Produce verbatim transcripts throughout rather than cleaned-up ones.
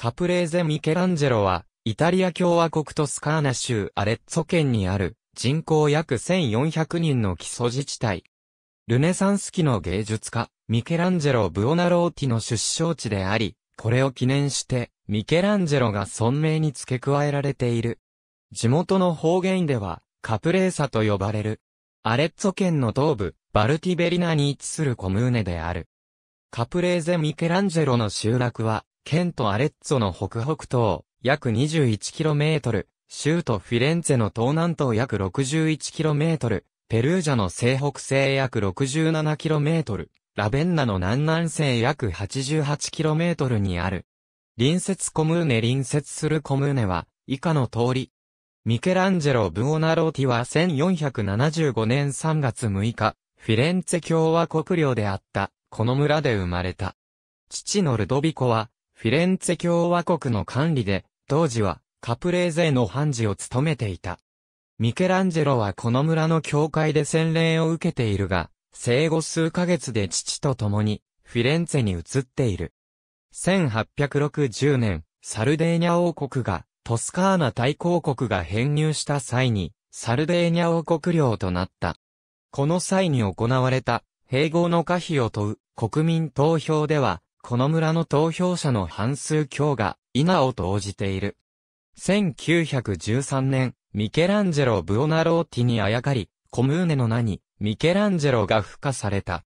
カプレーゼ・ミケランジェロは、イタリア共和国トスカーナ州アレッツォ県にある、人口約せんよんひゃくにんの基礎自治体。ルネサンス期の芸術家、ミケランジェロ・ブオナローティの出生地であり、これを記念して、ミケランジェロが村名に付け加えられている。地元の方言では、カプレーサと呼ばれる。アレッツォ県の東部、バルティベリナに位置するコムーネである。カプレーゼ・ミケランジェロの集落は、県とアレッツォの北北東、約 にじゅういちキロメートル、州都フィレンツェの東南東約 ろくじゅういちキロメートル、ペルージャの西北西約 ろくじゅうななキロメートル、ラベンナの南南西約 はちじゅうはちキロメートル にある。隣接コムーネ隣接するコムーネは、以下の通り。ミケランジェロ・ブオナローティはせんよんひゃくななじゅうごねんさんがつむいか、フィレンツェ共和国領であった、この村で生まれた。父のルドビコは、フィレンツェ共和国の管理で、当時は、カプレーゼの判事を務めていた。ミケランジェロはこの村の教会で洗礼を受けているが、生後数ヶ月で父と共に、フィレンツェに移っている。せんはっぴゃくろくじゅうねん、サルデーニャ王国が、トスカーナ大公国が編入した際に、サルデーニャ王国領となった。この際に行われた、併合の可否を問う、国民投票では、この村の投票者の半数強が、否を投じている。せんきゅうひゃくじゅうさんねん、ミケランジェロ・ブオナローティにあやかり、コムーネの名に、ミケランジェロが付加された。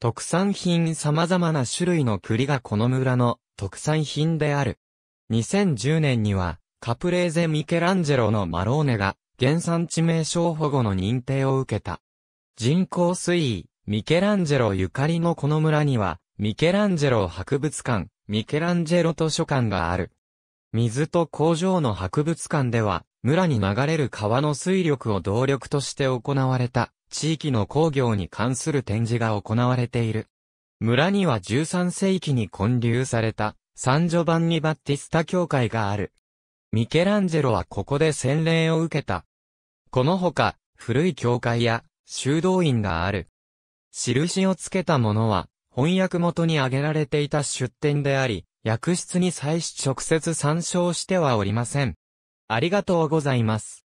特産品様々な種類の栗がこの村の特産品である。にせんじゅうねんには、カプレーゼ・ミケランジェロのマローネが、原産地名称保護の認定を受けた。人口推移、ミケランジェロゆかりのこの村には、ミケランジェロ博物館、ミケランジェロ図書館がある。水と工場の博物館では、村に流れる川の水力を動力として行われた、地域の工業に関する展示が行われている。村にはじゅうさんせいきに建立された、サンジョバンニ・バッティスタ教会がある。ミケランジェロはここで洗礼を受けた。このほか、古い教会や修道院がある。印をつけたものは、翻訳元に挙げられていた出典であり、訳出に際し直接参照してはおりません。ありがとうございます。